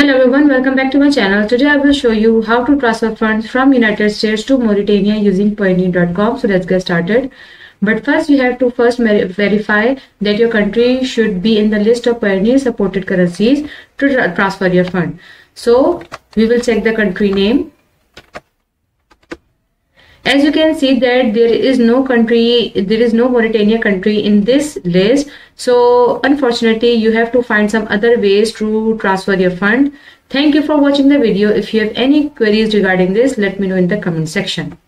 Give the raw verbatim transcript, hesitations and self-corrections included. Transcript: Hello everyone, welcome back to my channel. Today I will show you how to transfer funds from United States to Mauritania using Payoneer dot com. So let's get started. But first you have to first verify that your country should be in the list of Payoneer supported currencies to tra transfer your fund. So we will check the country name. As you can see that there is no country, there is no Mauritania country in this list. So unfortunately, you have to find some other ways to transfer your fund. Thank you for watching the video. If you have any queries regarding this, let me know in the comment section.